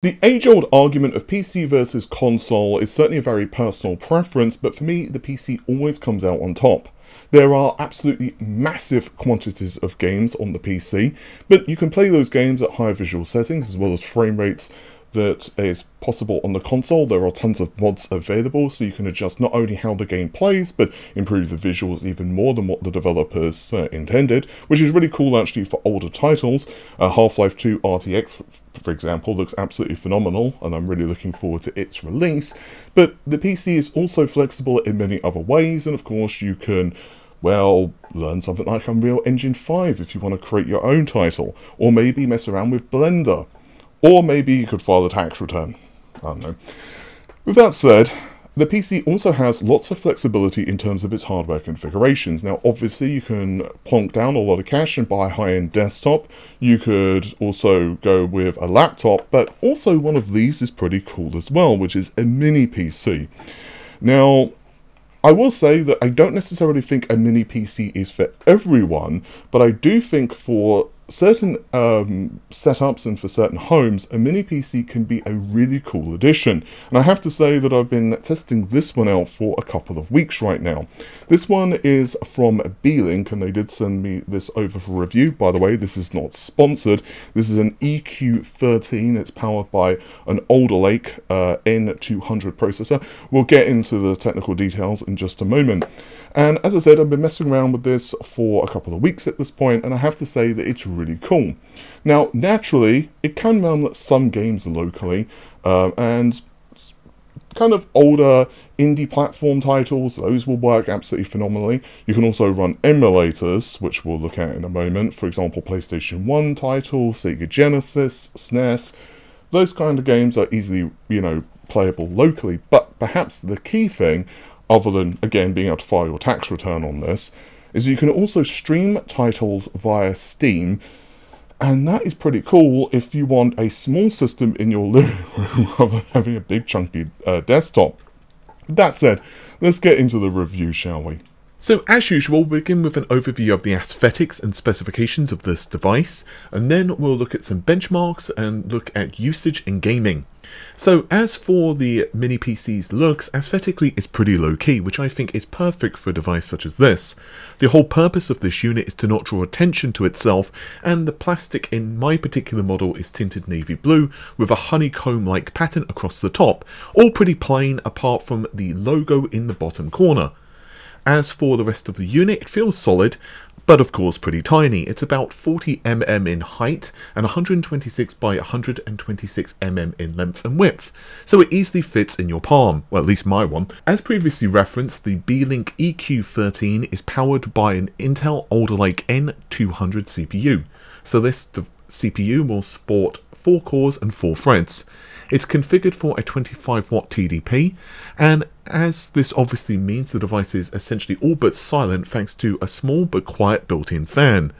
The age-old argument of PC versus console is certainly a very personal preference, but for me, the PC always comes out on top. There are absolutely massive quantities of games on the PC, but you can play those games at higher visual settings as well as frame rates that is possible on the console. There are tons of mods available, so you can adjust not only how the game plays, but improve the visuals even more than what the developers intended, which is really cool actually for older titles. Half-Life 2 RTX, for example, looks absolutely phenomenal, and I'm really looking forward to its release. But the PC is also flexible in many other ways, and of course you can, well, learn something like Unreal Engine 5 if you want to create your own title, or maybe mess around with Blender. Or maybe you could file a tax return. I don't know. With that said, the PC also has lots of flexibility in terms of its hardware configurations. Now, obviously, you can plonk down a lot of cash and buy a high-end desktop. You could also go with a laptop, but also one of these is pretty cool as well, which is a mini PC. Now, I will say that I don't necessarily think a mini PC is for everyone, but I do think for certain setups and for certain homes, a mini PC can be a really cool addition. And I have to say that I've been testing this one out for a couple of weeks right now. This one is from Beelink, and they did send me this over for review. By the way, this is not sponsored. This is an EQ13. It's powered by an Alder Lake N200 processor. We'll get into the technical details in just a moment. And as I said, I've been messing around with this for a couple of weeks at this point, and I have to say that it's really cool. Now, naturally, it can run some games locally, and kind of older indie platform titles, those will work absolutely phenomenally. You can also run emulators, which we'll look at in a moment. For example, PlayStation 1 titles, Sega Genesis, SNES, those kind of games are easily, you know, playable locally. But perhaps the key thing, other than, again, being able to file your tax return on this, is you can also stream titles via Steam, and that is pretty cool if you want a small system in your living room rather than having a big chunky desktop. That said, let's get into the review, shall we? So, as usual, we'll begin with an overview of the aesthetics and specifications of this device, and then we'll look at some benchmarks and look at usage in gaming. So, as for the mini PC's looks, aesthetically it's pretty low-key, which I think is perfect for a device such as this. The whole purpose of this unit is to not draw attention to itself, and the plastic in my particular model is tinted navy blue with a honeycomb-like pattern across the top, all pretty plain apart from the logo in the bottom corner. As for the rest of the unit, it feels solid, but of course pretty tiny. It's about 40mm in height and 126 by 126mm in length and width, so it easily fits in your palm, well, at least my one. As previously referenced, the Beelink EQ13 is powered by an Intel Alder Lake N200 CPU, so this CPU will sport 4 cores and 4 threads. It's configured for a 25-watt TDP, and as this obviously means the device is essentially all but silent thanks to a small but quiet built-in fan.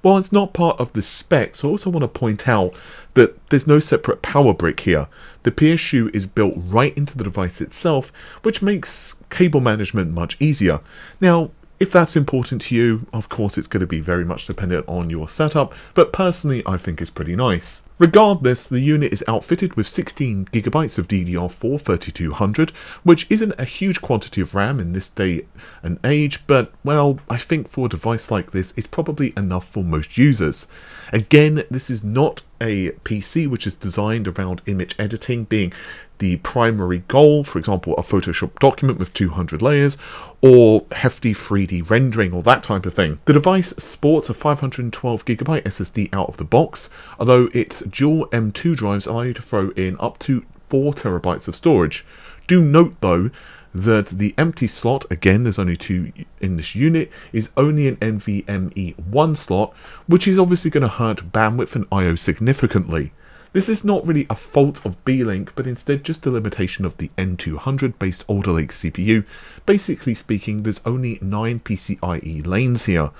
While it's not part of the specs, I also want to point out that there's no separate power brick here. The PSU is built right into the device itself, which makes cable management much easier. Now, if that's important to you, of course it's going to be very much dependent on your setup, but personally I think it's pretty nice. Regardless, the unit is outfitted with 16GB of DDR4 3200, which isn't a huge quantity of RAM in this day and age, but, well, I think for a device like this it's probably enough for most users. Again, this is not a PC which is designed around image editing being the primary goal, for example a Photoshop document with 200 layers or hefty 3D rendering or that type of thing. The device sports a 512GB SSD out of the box, although its dual M2 drives allow you to throw in up to 4 terabytes of storage. Do note though that the empty slot, again there's only 2 in this unit, is only an NVMe 1 slot, which is obviously going to hurt bandwidth and I/O significantly. This is not really a fault of Beelink, but instead just a limitation of the N200 based Alder Lake CPU. Basically speaking, there's only 9 PCIe lanes here.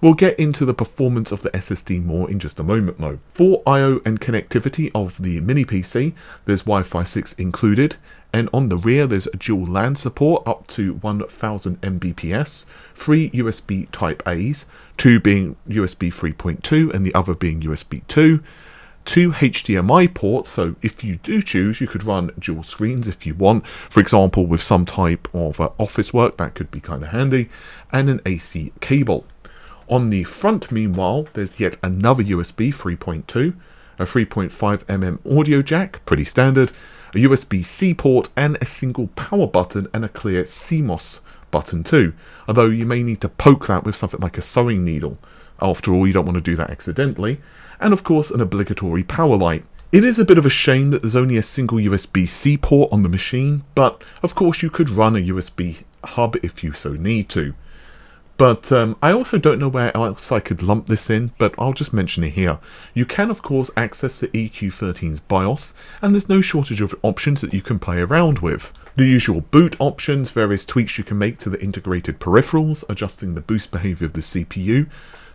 We'll get into the performance of the SSD more in just a moment though. For I/O and connectivity of the mini PC, there's Wi-Fi 6 included, and on the rear there's a dual LAN support up to 1000 Mbps, 3 USB Type A's, 2 being USB 3.2 and the other being USB 2. two HDMI ports, so if you do choose, you could run dual screens if you want, for example with some type of office work, that could be kind of handy, and an AC cable. On the front, meanwhile, there's yet another USB 3.2, a 3.5mm audio jack, pretty standard, a USB-C port, and a single power button, and a clear CMOS button too, although you may need to poke that with something like a sewing needle. After all, you don't want to do that accidentally. And of course, an obligatory power light. It is a bit of a shame that there's only a single USB-C port on the machine, but of course you could run a USB hub if you so need to. But I also don't know where else I could lump this in, but I'll just mention it here. You can of course access the EQ13's BIOS, and there's no shortage of options that you can play around with. The usual boot options, various tweaks you can make to the integrated peripherals, adjusting the boost behavior of the CPU,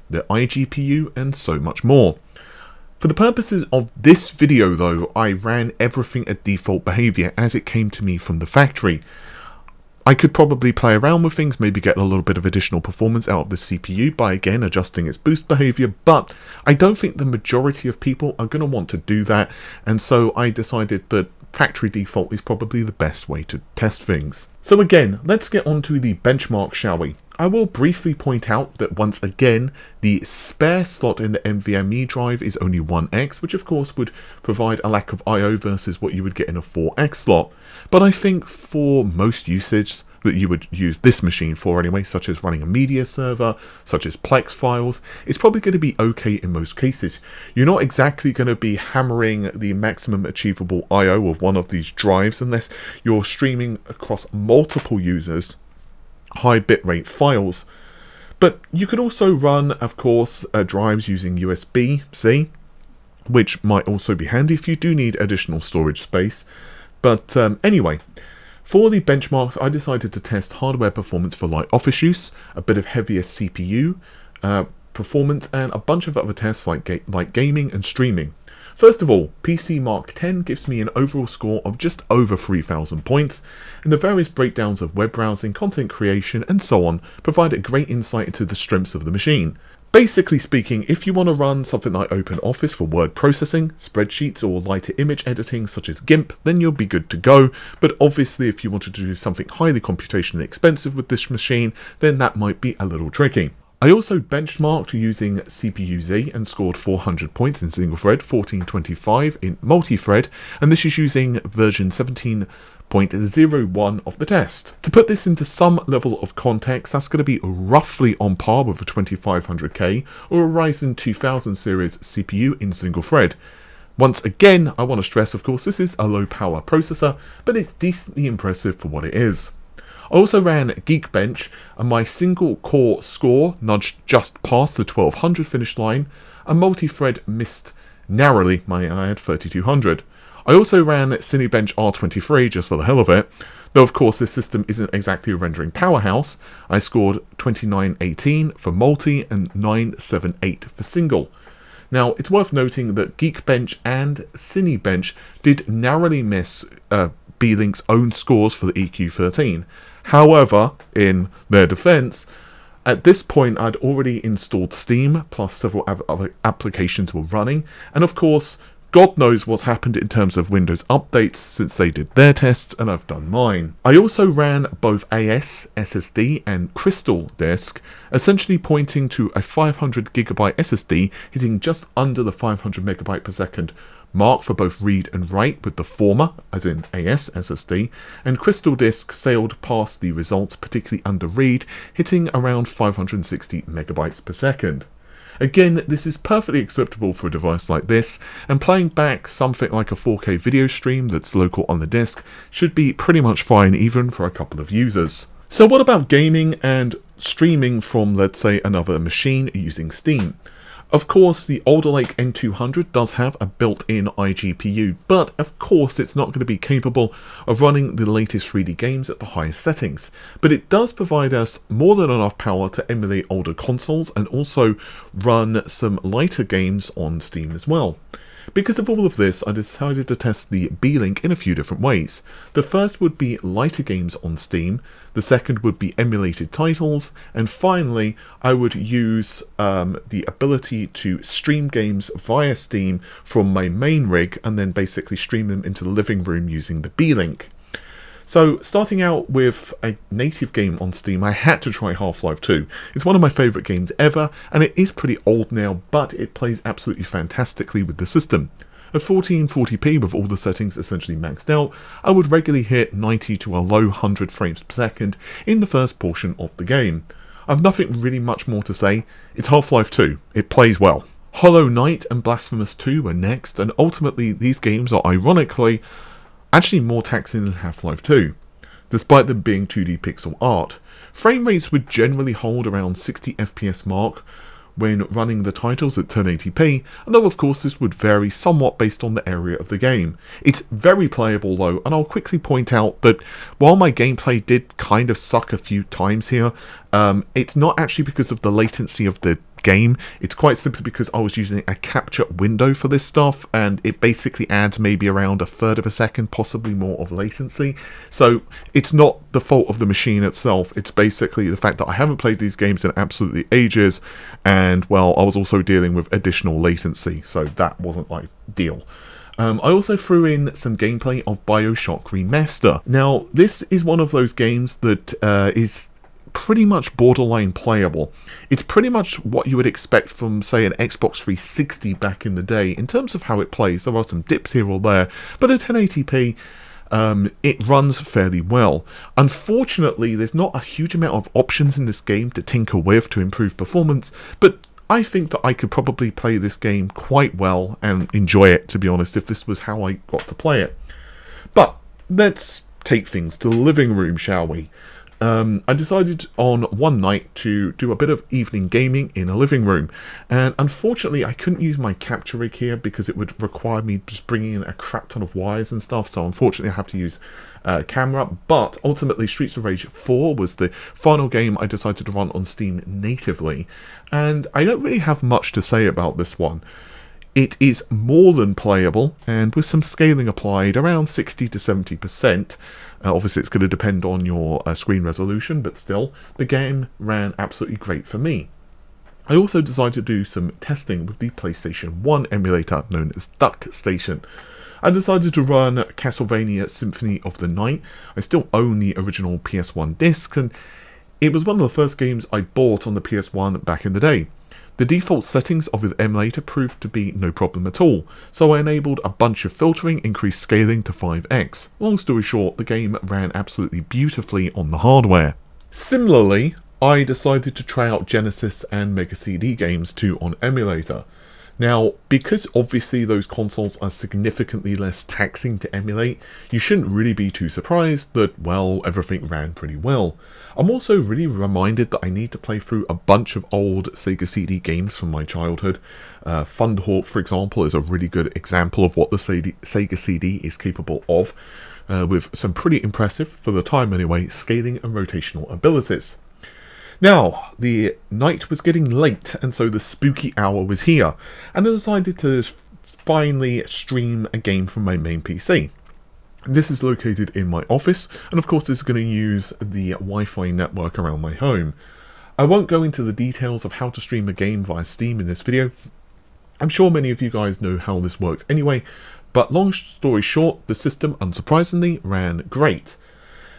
the iGPU, and so much more. For the purposes of this video though, I ran everything at default behavior as it came to me from the factory. I could probably play around with things, maybe get a little bit of additional performance out of the CPU by again adjusting its boost behavior, but I don't think the majority of people are going to want to do that, and so I decided that factory default is probably the best way to test things. So again, let's get on to the benchmark, shall we? I will briefly point out that once again, the spare slot in the NVMe drive is only 1x, which of course would provide a lack of I/O versus what you would get in a 4x slot. But I think for most usage that you would use this machine for anyway, such as running a media server, such as Plex files, it's probably going to be okay in most cases. You're not exactly going to be hammering the maximum achievable I/O of one of these drives unless you're streaming across multiple users high bitrate files. But you could also run, of course, drives using USB-C, which might also be handy if you do need additional storage space. But anyway, for the benchmarks, I decided to test hardware performance for light office use, a bit of heavier CPU performance, and a bunch of other tests like gaming and streaming. First of all, PCMark10 gives me an overall score of just over 3,000 points, and the various breakdowns of web browsing, content creation, and so on provide a great insight into the strengths of the machine. Basically speaking, if you want to run something like OpenOffice for word processing, spreadsheets, or lighter image editing such as GIMP, then you'll be good to go, but obviously if you wanted to do something highly computationally expensive with this machine, then that might be a little tricky. I also benchmarked using CPU-Z and scored 400 points in single thread, 1425 in multi-thread, and this is using version 17.01 of the test. To put this into some level of context, that's going to be roughly on par with a 2500K or a Ryzen 2000 series CPU in single thread. Once again, I want to stress, of course, this is a low power processor, but it's decently impressive for what it is. I also ran Geekbench, and my single core score nudged just past the 1200 finish line, and multi-thread missed narrowly, I had 3200. I also ran Cinebench R23 just for the hell of it, though of course this system isn't exactly a rendering powerhouse. I scored 2918 for multi and 978 for single. Now, it's worth noting that Geekbench and Cinebench did narrowly miss Beelink's own scores for the EQ13. However, in their defense, at this point I'd already installed Steam, plus several other applications were running, and of course, God knows what's happened in terms of Windows updates since they did their tests and I've done mine. I also ran both AS SSD and Crystal Disk, essentially pointing to a 500GB SSD hitting just under the 500MB per second mark for both read and write with the former, as in AS SSD, and Crystal Disk sailed past the results, particularly under read, hitting around 560MB per second. Again, this is perfectly acceptable for a device like this, and playing back something like a 4K video stream that's local on the disk should be pretty much fine even for a couple of users. So what about gaming and streaming from, let's say, another machine using Steam? Of course, the Alder Lake N200 does have a built-in iGPU, but of course it's not going to be capable of running the latest 3D games at the highest settings. But it does provide us more than enough power to emulate older consoles and also run some lighter games on Steam as well. Because of all of this, I decided to test the Beelink in a few different ways. The first would be lighter games on Steam, the second would be emulated titles, and finally I would use the ability to stream games via Steam from my main rig and then basically stream them into the living room using the Beelink. So starting out with a native game on Steam, I had to try Half-Life 2. It's one of my favourite games ever, and it is pretty old now, but it plays absolutely fantastically with the system. At 1440p with all the settings essentially maxed out, I would regularly hit 90 to a low 100 frames per second in the first portion of the game. I've nothing really much more to say. It's Half-Life 2. It plays well. Hollow Knight and Blasphemous 2 were next, and ultimately these games are ironically actually more taxing than Half-Life 2, despite them being 2D pixel art. Frame rates would generally hold around 60 FPS mark when running the titles at 1080p, although of course this would vary somewhat based on the area of the game. It's very playable though, and I'll quickly point out that while my gameplay did kind of suck a few times here, it's not actually because of the latency of the game. It's quite simply because I was using a capture window for this stuff, and it basically adds maybe around a third of a second, possibly more, of latency. So it's not the fault of the machine itself, it's basically the fact that I haven't played these games in absolutely ages, and well, I was also dealing with additional latency, so that wasn't like ideal. I also threw in some gameplay of BioShock Remaster. Now this is one of those games that is pretty much borderline playable. It's pretty much what you would expect from, say, an Xbox 360 back in the day in terms of how it plays. There are some dips here or there, but at 1080p it runs fairly well. Unfortunately, there's not a huge amount of options in this game to tinker with to improve performance, but I think that I could probably play this game quite well and enjoy it, to be honest, if this was how I got to play it. But let's take things to the living room, shall we? I decided on one night to do a bit of evening gaming in a living room, and unfortunately I couldn't use my capture rig here because it would require me just bringing in a crap ton of wires and stuff, so unfortunately I have to use a camera. But ultimately Streets of Rage 4 was the final game I decided to run on Steam natively, and I don't really have much to say about this one. It is more than playable, and with some scaling applied, around 60 to 70%. Obviously, it's going to depend on your screen resolution, but still, the game ran absolutely great for me. I also decided to do some testing with the PlayStation 1 emulator known as DuckStation. I decided to run Castlevania Symphony of the Night. I still own the original PS1 discs, and it was one of the first games I bought on the PS1 back in the day. The default settings of the emulator proved to be no problem at all, so I enabled a bunch of filtering, increased scaling to 5x. Long story short, the game ran absolutely beautifully on the hardware. Similarly, I decided to try out Genesis and Mega CD games too on emulator. Now, because obviously those consoles are significantly less taxing to emulate, you shouldn't really be too surprised that, well, everything ran pretty well. I'm also really reminded that I need to play through a bunch of old Sega CD games from my childhood. Fundhawk, for example, is a really good example of what the Sega CD is capable of, with some pretty impressive, for the time anyway, scaling and rotational abilities. Now, the night was getting late, and so the spooky hour was here, and I decided to finally stream a game from my main PC. This is located in my office, and of course this is going to use the Wi-Fi network around my home. I won't go into the details of how to stream a game via Steam in this video. I'm sure many of you guys know how this works anyway, but long story short, the system, unsurprisingly, ran great.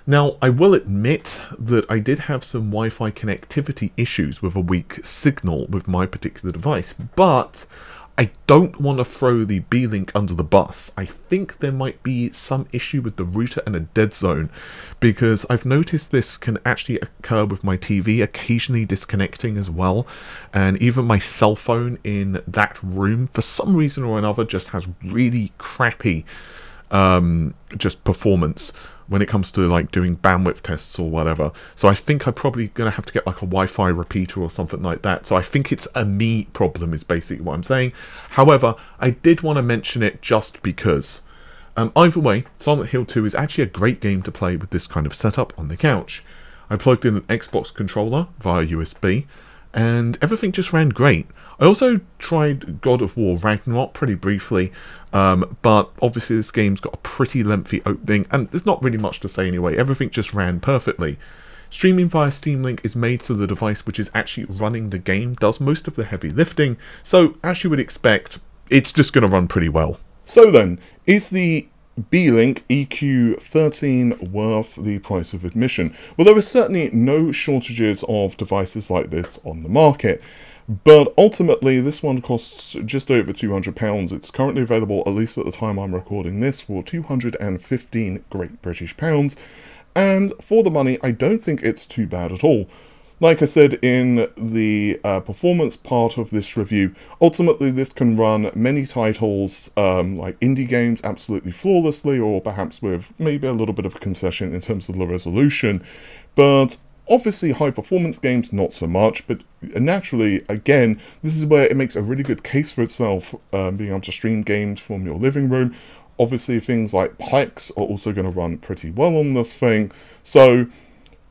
Now, I will admit that I did have some Wi-Fi connectivity issues with a weak signal with my particular device, but I don't want to throw the Beelink under the bus. I think there might be some issue with the router and a dead zone, because I've noticed this can actually occur with my TV occasionally disconnecting as well, and even my cell phone in that room, for some reason or another, just has really crappy just performance when it comes to like doing bandwidth tests or whatever. So I think I'm probably gonna have to get like a Wi-Fi repeater or something like that. So I think it's a me problem is basically what I'm saying. However, I did want to mention it just because. Either way, Silent Hill 2 is actually a great game to play with this kind of setup on the couch. I plugged in an Xbox controller via USB, and everything just ran great. I also tried God of War Ragnarok pretty briefly, but obviously this game's got a pretty lengthy opening, and there's not really much to say anyway. Everything just ran perfectly. Streaming via Steam Link is made so the device which is actually running the game does most of the heavy lifting, so as you would expect, it's just going to run pretty well. So then, is the Beelink EQ13 worth the price of admission? Well, there are certainly no shortages of devices like this on the market, but ultimately this one costs just over £200. It's currently available, at least at the time I'm recording this, for 215 Great British pounds, and for the money I don't think it's too bad at all. Like I said in the performance part of this review, ultimately this can run many titles like indie games absolutely flawlessly, or perhaps with maybe a little bit of a concession in terms of the resolution, but obviously high performance games not so much. But naturally, again, this is where it makes a really good case for itself, being able to stream games from your living room. Obviously things like Plex are also going to run pretty well on this thing. So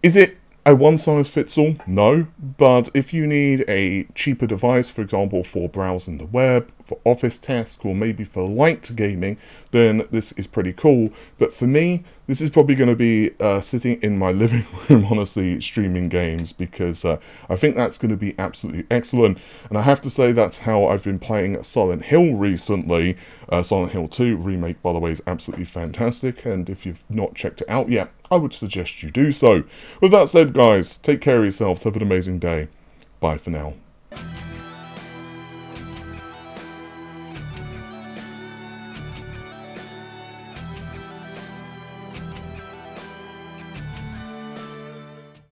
is it a one-size-fits-all? No, but if you need a cheaper device, for example, for browsing the web, for office tasks, or maybe for light gaming, then this is pretty cool. But for me, this is probably going to be sitting in my living room, honestly, streaming games, because I think that's going to be absolutely excellent. And I have to say that's how I've been playing Silent Hill recently. Silent Hill 2 remake, by the way, is absolutely fantastic, and if you've not checked it out yet, I would suggest you do so. With that said, guys, take care of yourselves, have an amazing day, bye for now.